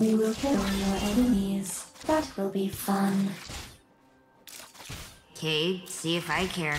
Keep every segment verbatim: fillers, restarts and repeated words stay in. You will kill your enemies. That will be fun. Okay, see if I care.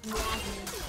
Thank you.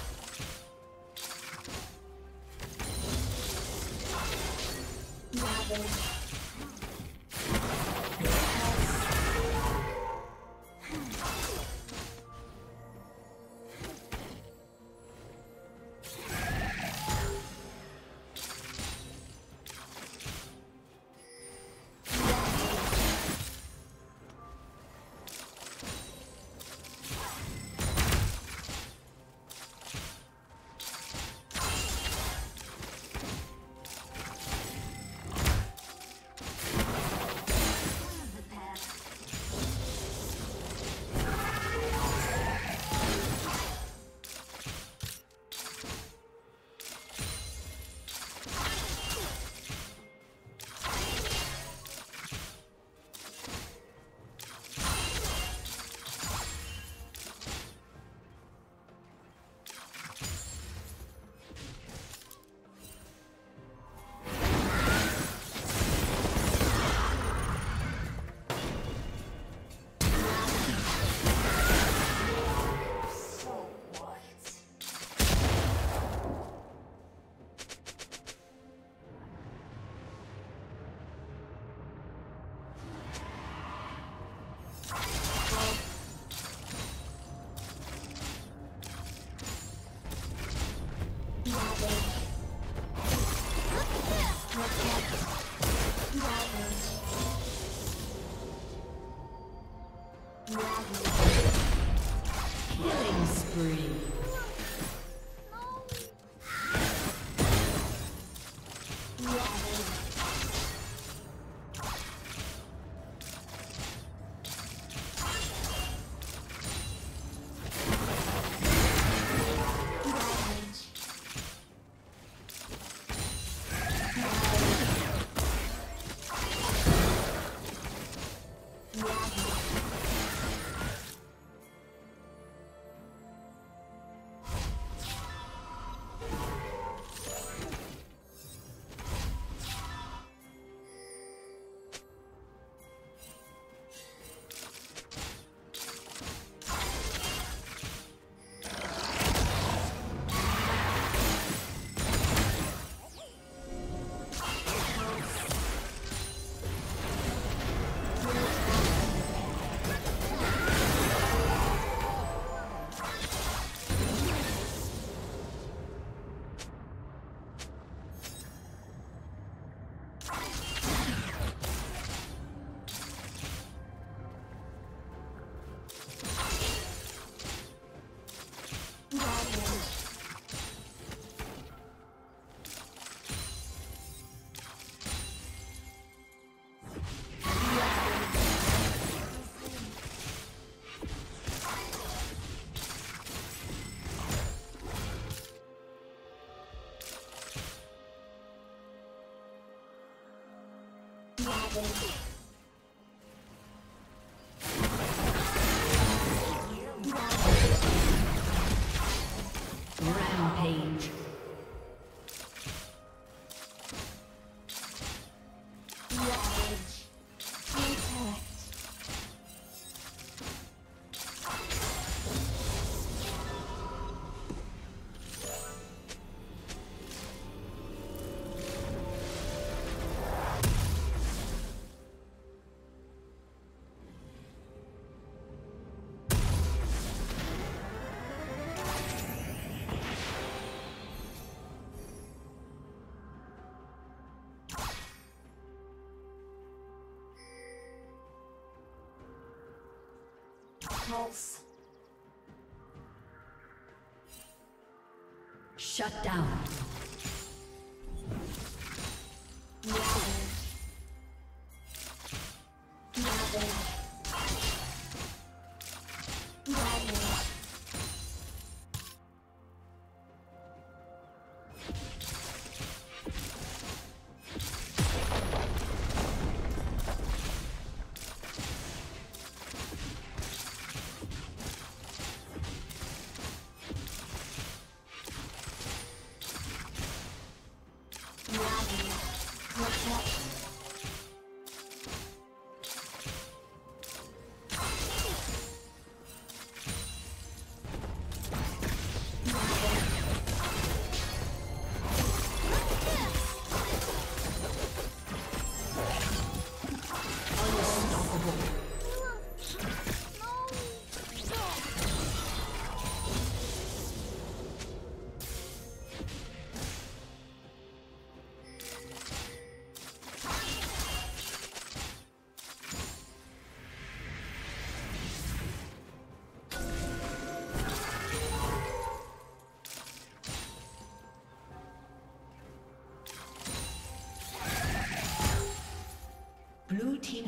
Shut down.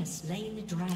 Slain the dragon.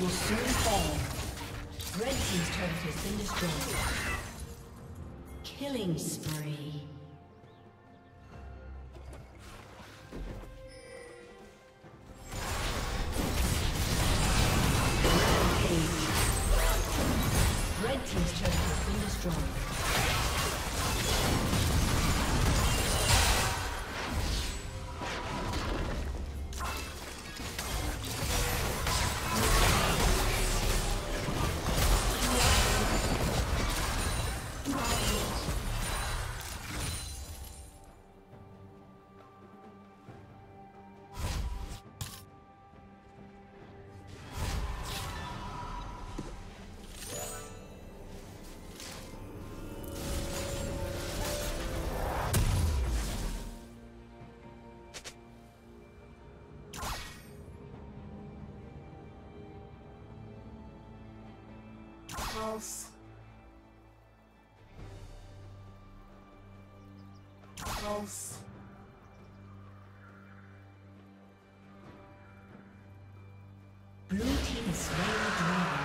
Will soon fall. Red team's turret has been destroyed. Killing spree. Rampage. Red team's turret has been destroyed. False. False. Blue team is slain the dragon.